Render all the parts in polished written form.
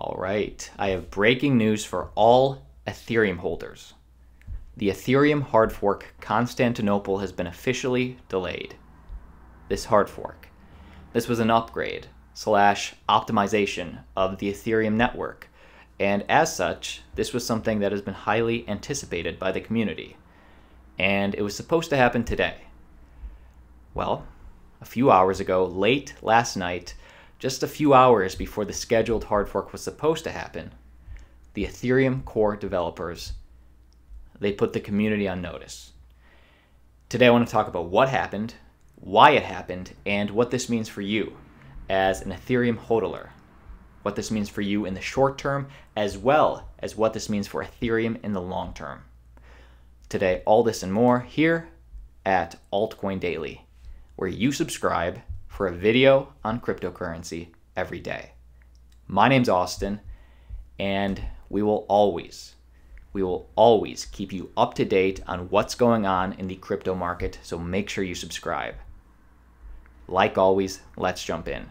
All right, I have breaking news for all Ethereum holders. The Ethereum hard fork Constantinople has been officially delayed. This hard fork. This was an upgrade / optimization of the Ethereum network. And as such, this was something that has been highly anticipated by the community. And it was supposed to happen today. Well, a few hours ago, late last night, just a few hours before the scheduled hard fork was supposed to happen, the Ethereum core developers, they put the community on notice. Today I want to talk about what happened, why it happened, and what this means for you as an Ethereum hodler. What this means for you in the short term, as well as what this means for Ethereum in the long term. Today, all this and more here at Altcoin Daily, where you subscribe for a video on cryptocurrency every day. My name's Austin, and we will always keep you up to date on what's going on in the crypto market, so make sure you subscribe. Like always, let's jump in.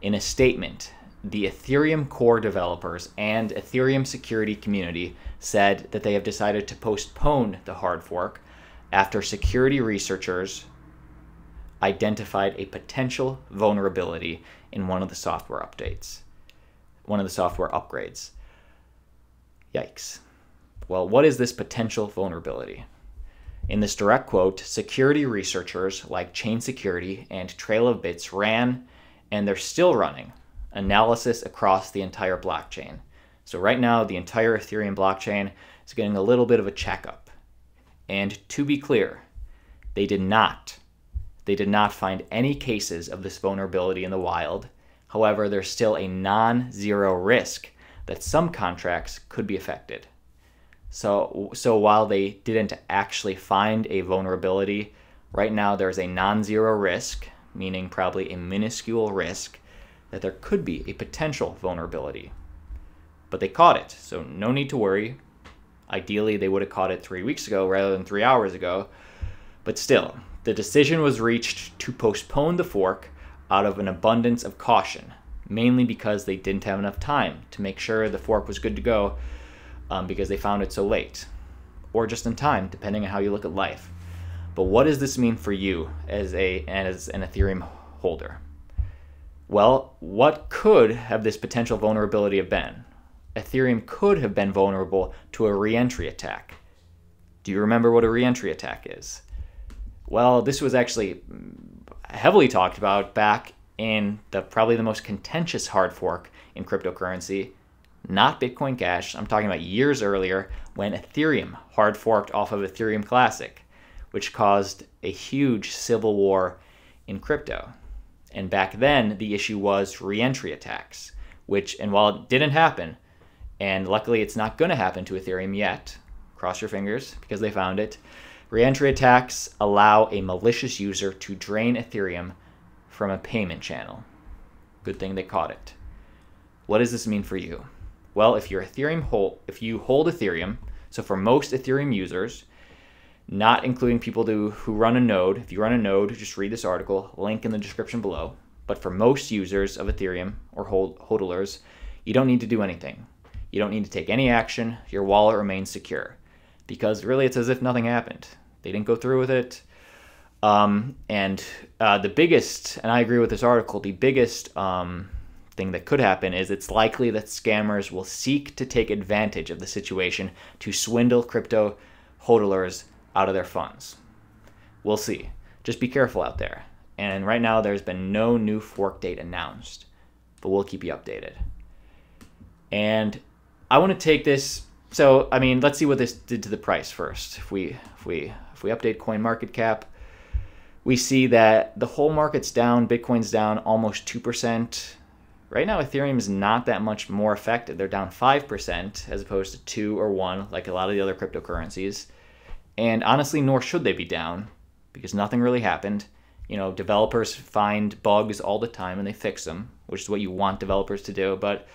In a statement, the Ethereum core developers and Ethereum security community said that they have decided to postpone the hard fork after security researchers identified a potential vulnerability in one of the software updates, one of the software upgrades. Yikes. Well, what is this potential vulnerability? In this direct quote, security researchers like Chain Security and Trail of Bits ran, and they're still running, analysis across the entire blockchain. So right now, the entire Ethereum blockchain is getting a little bit of a checkup. And to be clear, they did not find any cases of this vulnerability in the wild. However, there's still a non-zero risk that some contracts could be affected. So while they didn't actually find a vulnerability, right now there's a non-zero risk, meaning probably a minuscule risk, that there could be a potential vulnerability. But they caught it, so no need to worry. Ideally, they would have caught it 3 weeks ago rather than 3 hours ago. But still, the decision was reached to postpone the fork out of an abundance of caution, mainly because they didn't have enough time to make sure the fork was good to go because they found it so late, or just in time, depending on how you look at life. But what does this mean for you as an Ethereum holder? Well, what could have this potential vulnerability have been? Ethereum could have been vulnerable to a re-entry attack. Do you remember what a re-entry attack is? Well, this was actually heavily talked about back in probably the most contentious hard fork in cryptocurrency, not Bitcoin Cash. I'm talking about years earlier when Ethereum hard forked off of Ethereum Classic, which caused a huge civil war in crypto. And back then, the issue was re-entry attacks, and while it didn't happen, and luckily it's not going to happen to Ethereum yet, cross your fingers because they found it, re-entry attacks allow a malicious user to drain Ethereum from a payment channel. Good thing they caught it. What does this mean for you? Well, if you hold Ethereum, so for most Ethereum users, not including people who run a node. If you run a node, just read this article, link in the description below. But for most users of Ethereum or hodlers, you don't need to do anything. You don't need to take any action. Your wallet remains secure because really it's as if nothing happened. They didn't go through with it. The biggest, and I agree with this article, the biggest thing that could happen is it's likely that scammers will seek to take advantage of the situation to swindle crypto hodlers out of their funds. We'll see. Just be careful out there. And right now there's been no new fork date announced, but we'll keep you updated. And I want to take this, so I mean, let's see what this did to the price first. If we update CoinMarketCap, we see that the whole market's down, Bitcoin's down almost 2%. Right now Ethereum is not that much more affected. They're down 5% as opposed to 2 or 1 like a lot of the other cryptocurrencies. And honestly, nor should they be down because nothing really happened. You know, developers find bugs all the time and they fix them, which is what you want developers to do. But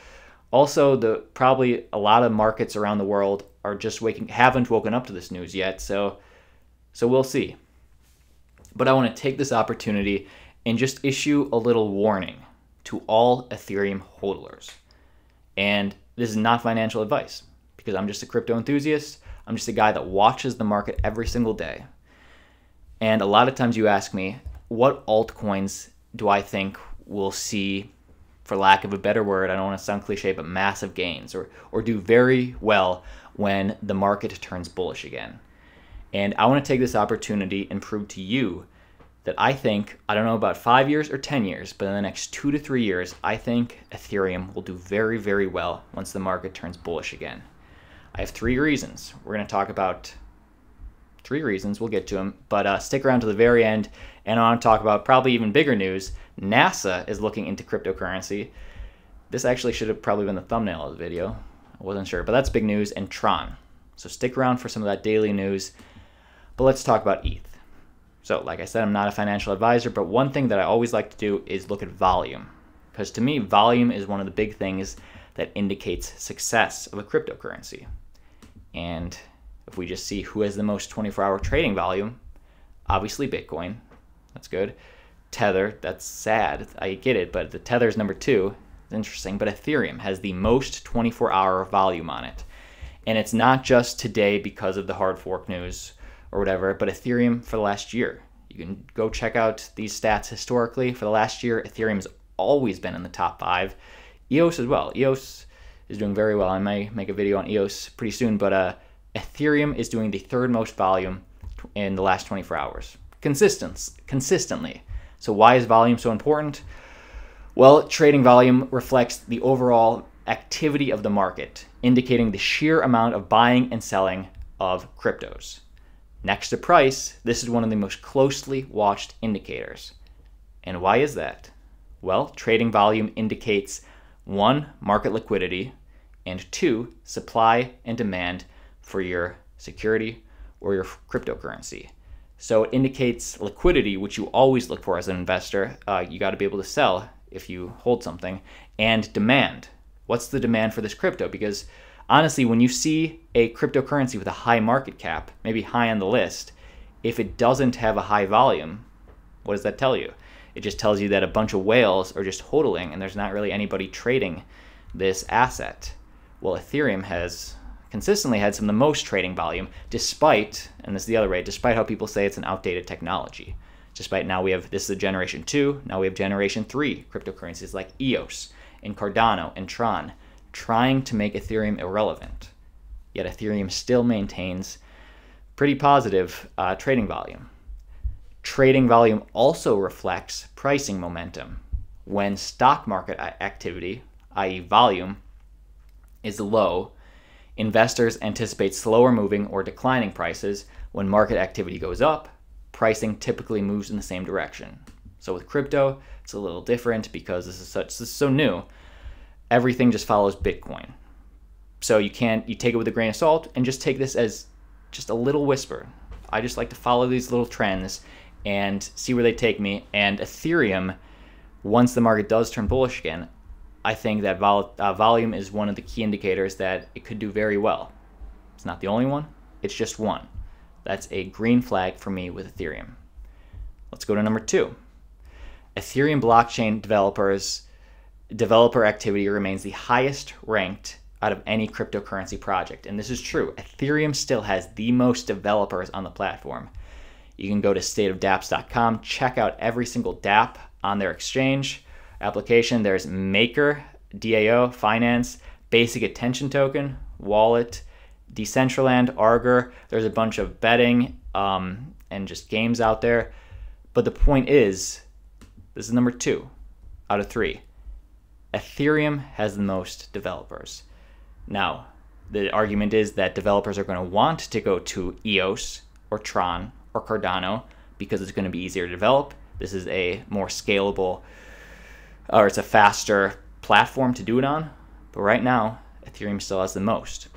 also, probably a lot of markets around the world are just haven't woken up to this news yet. So we'll see. But I want to take this opportunity and just issue a little warning to all Ethereum hodlers. And this is not financial advice because I'm just a crypto enthusiast. I'm just a guy that watches the market every single day. And a lot of times you ask me, what altcoins do I think will see, for lack of a better word, I don't want to sound cliche, but massive gains or do very well when the market turns bullish again? And I want to take this opportunity and prove to you that I think, I don't know about 5 years or 10 years, but in the next 2 to 3 years, I think Ethereum will do very, very well once the market turns bullish again. I have 3 reasons. We're going to talk about 3 reasons. We'll get to them, but stick around to the very end. And I want to talk about probably even bigger news. NASA is looking into cryptocurrency. This actually should have probably been the thumbnail of the video. I wasn't sure, but that's big news. And Tron. So stick around for some of that daily news. But let's talk about ETH. So like I said, I'm not a financial advisor, but one thing that I always like to do is look at volume. Because to me, volume is one of the big things that indicates success of a cryptocurrency. And if we just see who has the most 24-hour trading volume, obviously Bitcoin, that's good. Tether, that's sad, I get it, but the Tether is number 2, it's interesting, but Ethereum has the most 24-hour volume on it. And it's not just today because of the hard fork news or whatever, but Ethereum for the last year. You can go check out these stats historically. For the last year, Ethereum's always been in the top 5. EOS as well. EOS is doing very well. I may make a video on EOS pretty soon, but Ethereum is doing the 3rd most volume in the last 24 hours. Consistently. So why is volume so important? Well, trading volume reflects the overall activity of the market, indicating the sheer amount of buying and selling of cryptos. Next to price, this is one of the most closely watched indicators. And why is that? Well, trading volume indicates 1, market liquidity, and 2, supply and demand for your security or your cryptocurrency. So it indicates liquidity, which you always look for as an investor. You got to be able to sell if you hold something. And demand. What's the demand for this crypto? Because honestly, when you see a cryptocurrency with a high market cap, maybe high on the list, if it doesn't have a high volume, what does that tell you? It just tells you that a bunch of whales are just hodling and there's not really anybody trading this asset. Well, Ethereum has consistently had some of the most trading volume, despite, and this is the other way, despite how people say it's an outdated technology. Despite now we have, this is a generation 2, now we have generation 3 cryptocurrencies like EOS and Cardano and Tron trying to make Ethereum irrelevant. Yet Ethereum still maintains pretty positive trading volume. Trading volume also reflects pricing momentum. When stock market activity, i.e. volume, is low, investors anticipate slower moving or declining prices. When market activity goes up, pricing typically moves in the same direction. So with crypto, it's a little different because this is so new. Everything just follows Bitcoin. So you take it with a grain of salt and just take this as just a little whisper. I just like to follow these little trends and see where they take me. And Ethereum, once the market does turn bullish again, I think that volume is one of the key indicators that it could do very well. It's not the only one, it's just one. That's a green flag for me with Ethereum. Let's go to number 2. Ethereum blockchain developer activity remains the highest ranked out of any cryptocurrency project. And this is true. Ethereum still has the most developers on the platform. You can go to stateofdapps.com, check out every single dApp on their exchange application. There's Maker, DAO, Finance, Basic Attention Token, Wallet, Decentraland, Augur. There's a bunch of betting and just games out there. But the point is, this is number 2 out of 3. Ethereum has the most developers. Now, the argument is that developers are going to want to go to EOS or Tron or Cardano because it's going to be easier to develop. This is a more scalable, or it's a faster platform to do it on. But right now, Ethereum still has the most.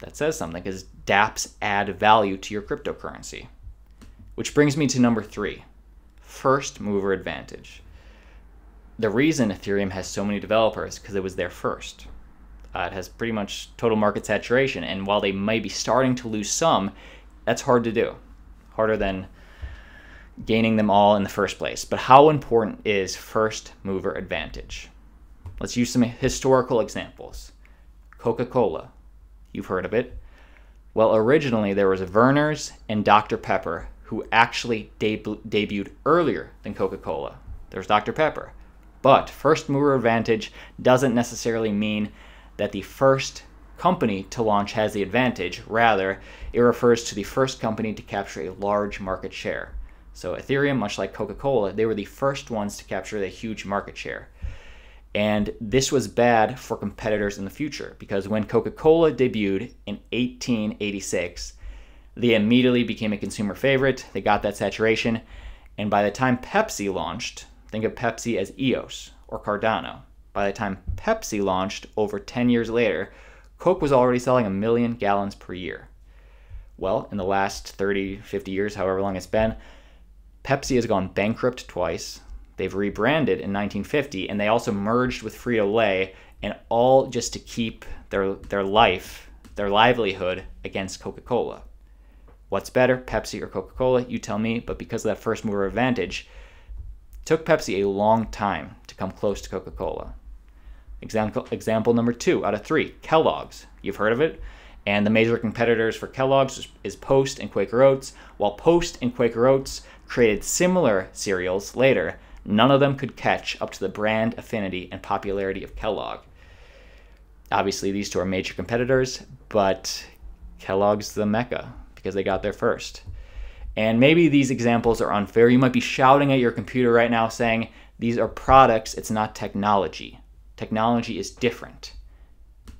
That says something because dApps add value to your cryptocurrency. Which brings me to number 3, first mover advantage. The reason Ethereum has so many developers is because it was there first. It has pretty much total market saturation. And while they might be starting to lose some, that's hard to do. Harder than gaining them all in the first place. But how important is first mover advantage? Let's use some historical examples. Coca-Cola. You've heard of it. Well, originally there was Verner's and Dr. Pepper, who actually debuted earlier than Coca-Cola. There's Dr. Pepper. But first mover advantage doesn't necessarily mean that the first company to launch has the advantage. Rather, it refers to the first company to capture a large market share. So Ethereum, much like Coca-Cola, they were the first ones to capture the huge market share. And this was bad for competitors in the future, because when Coca-Cola debuted in 1886, they immediately became a consumer favorite. They got that saturation. And by the time Pepsi launched, think of Pepsi as EOS or Cardano. By the time Pepsi launched over 10 years later, Coke was already selling 1 million gallons per year. Well, in the last 30, 50 years, however long it's been, Pepsi has gone bankrupt twice. They've rebranded in 1950, and they also merged with Frito-Lay, and all just to keep their life, their livelihood against Coca-Cola. What's better, Pepsi or Coca-Cola? You tell me. But because of that first mover advantage, it took Pepsi a long time to come close to Coca-Cola. Example number 2 out of 3, Kellogg's. You've heard of it. And the major competitors for Kellogg's is Post and Quaker Oats. While Post and Quaker Oats created similar cereals later, none of them could catch up to the brand affinity and popularity of Kellogg. Obviously, these two are major competitors, but Kellogg's the mecca, because they got there first. And maybe these examples are unfair. You might be shouting at your computer right now saying, these are products, it's not technology. Technology is different.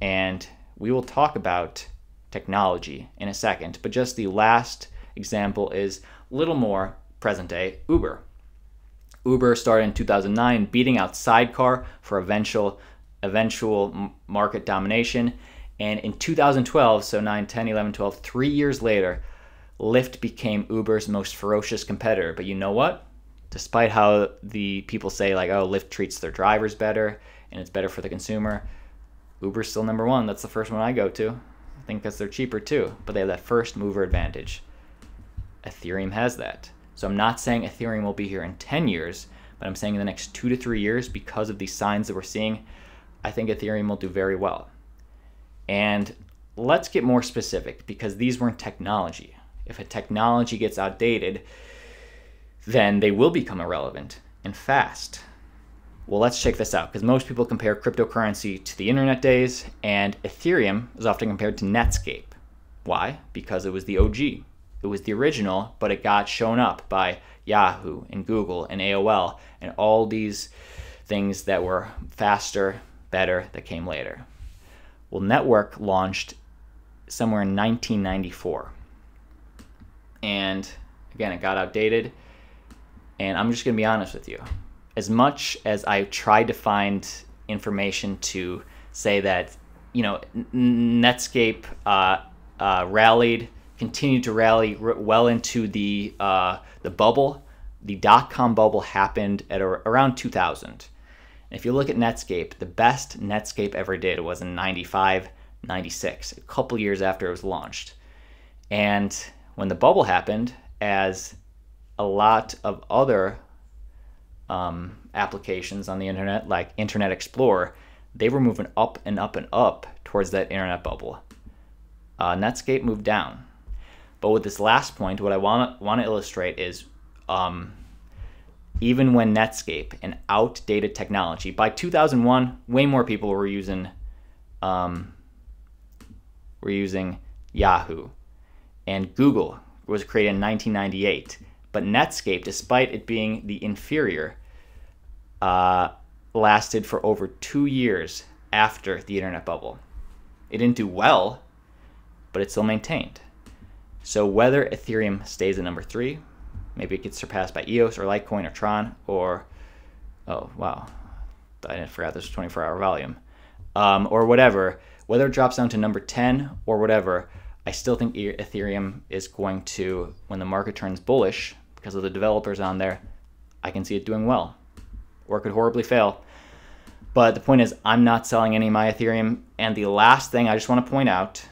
And we will talk about technology in a second, but just the last example is a little more present day, Uber. Uber started in 2009, beating out Sidecar for eventual market domination. And in 2012, so 9, 10, 11, 12, 3 years later, Lyft became Uber's most ferocious competitor. But you know what? Despite how the people say, like, oh, Lyft treats their drivers better and it's better for the consumer, Uber's still number one. That's the first one I go to. I think because they're cheaper too, but they have that first mover advantage. Ethereum has that. So I'm not saying Ethereum will be here in 10 years, but I'm saying in the next 2 to 3 years, because of these signs that we're seeing, I think Ethereum will do very well. And let's get more specific, because these weren't technology. If a technology gets outdated, then they will become irrelevant and fast. Well, let's check this out, because most people compare cryptocurrency to the internet days, and Ethereum is often compared to Netscape. Why? Because it was the OG. It was the original, but it got shown up by Yahoo and Google and AOL and all these things that were faster, better, that came later. Well, Network launched somewhere in 1994. And again, it got outdated. And I'm just going to be honest with you. As much as I tried to find information to say that, you know, Netscape continued to rally well into the bubble. The dot-com bubble happened at around 2000. And if you look at Netscape, the best Netscape ever did was in 95, 96, a couple years after it was launched. And when the bubble happened, as a lot of other applications on the internet, like Internet Explorer, they were moving up and up and up towards that internet bubble. Netscape moved down. But with this last point, what I want to illustrate is even when Netscape, an outdated technology, by 2001, way more people were using Yahoo. And Google was created in 1998. But Netscape, despite it being the inferior, lasted for over 2 years after the internet bubble. It didn't do well, but it still maintained. So whether Ethereum stays at number 3, maybe it gets surpassed by EOS or Litecoin or Tron or, oh, wow, I forgot this was 24-hour volume, or whatever, whether it drops down to number 10 or whatever, I still think Ethereum is going to, when the market turns bullish because of the developers on there, I can see it doing well, or it could horribly fail. But the point is, I'm not selling any of my Ethereum. And the last thing I just want to point out,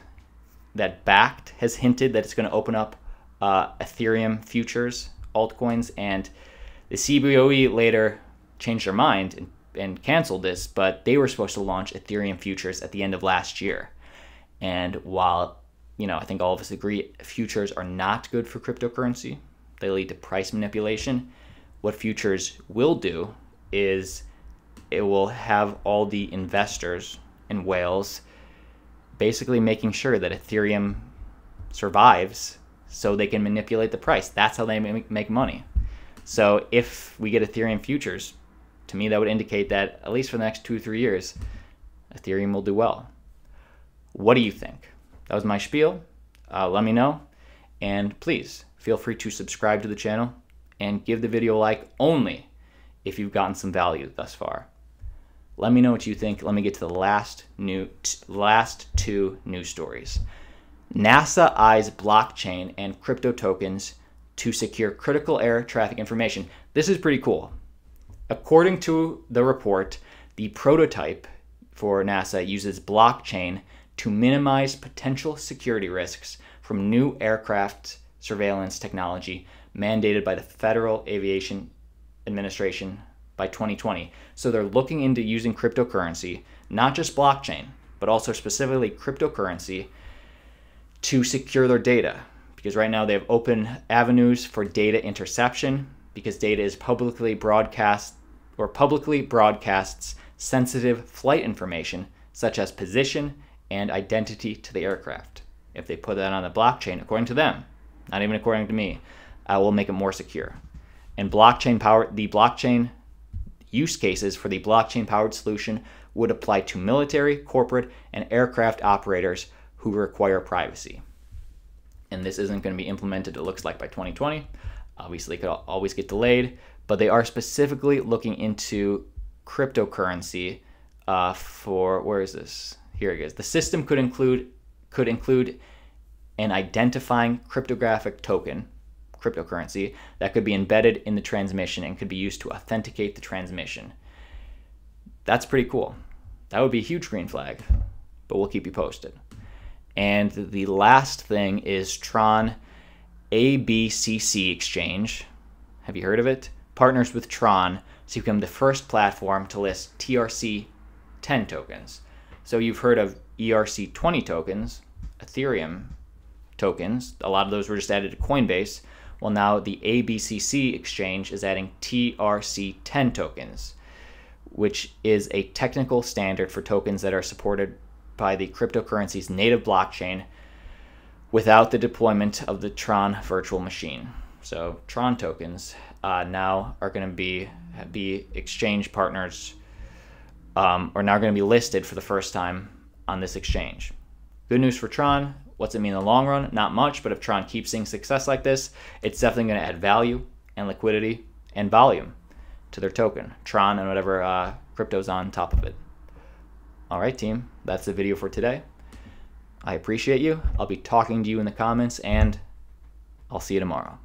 that Bakkt has hinted that it's going to open up Ethereum futures, altcoins, and the CBOE later changed their mind and canceled this, but they were supposed to launch Ethereum futures at the end of last year. And while, you know, I think all of us agree futures are not good for cryptocurrency, they lead to price manipulation. What futures will do is it will have all the investors and whales basically making sure that Ethereum survives so they can manipulate the price. That's how they make money. So if we get Ethereum futures, to me that would indicate that at least for the next 2 to 3 years, Ethereum will do well. What do you think? That was my spiel. Let me know. And please feel free to subscribe to the channel and give the video a like only if you've gotten some value thus far. Let me know what you think. Let me get to the last two news stories. NASA eyes blockchain and crypto tokens to secure critical air traffic information. This is pretty cool. According to the report, the prototype for NASA uses blockchain to minimize potential security risks from new aircraft surveillance technology mandated by the Federal Aviation Administration by 2020. So they're looking into using cryptocurrency, not just blockchain, but also specifically cryptocurrency to secure their data. Because right now they have open avenues for data interception, because data is publicly broadcasts sensitive flight information such as position and identity to the aircraft. If they put that on the blockchain, according to them, not even according to me, will make it more secure. And use cases for the blockchain powered solution would apply to military, corporate, and aircraft operators who require privacy. And this isn't going to be implemented, it looks like, by 2020. Obviously, it could always get delayed, but they are specifically looking into cryptocurrency for, where is this? Here it is. The system could include an identifying cryptographic token, cryptocurrency, that could be embedded in the transmission and could be used to authenticate the transmission. That's pretty cool. That would be a huge green flag, but we'll keep you posted. And the last thing is Tron ABCC Exchange. Have you heard of it? Partners with Tron to become the first platform to list TRC-10 tokens. So you've heard of ERC-20 tokens, Ethereum tokens. A lot of those were just added to Coinbase. Well, now the ABCC exchange is adding TRC-10 tokens, which is a technical standard for tokens that are supported by the cryptocurrency's native blockchain without the deployment of the Tron virtual machine. So Tron tokens now are going to be exchange partners, are now going to be listed for the first time on this exchange. Good news for Tron. What's it mean in the long run? Not much, but if Tron keeps seeing success like this, it's definitely going to add value and liquidity and volume to their token, Tron, and whatever crypto's on top of it. All right, team, that's the video for today. I appreciate you. I'll be talking to you in the comments, and I'll see you tomorrow.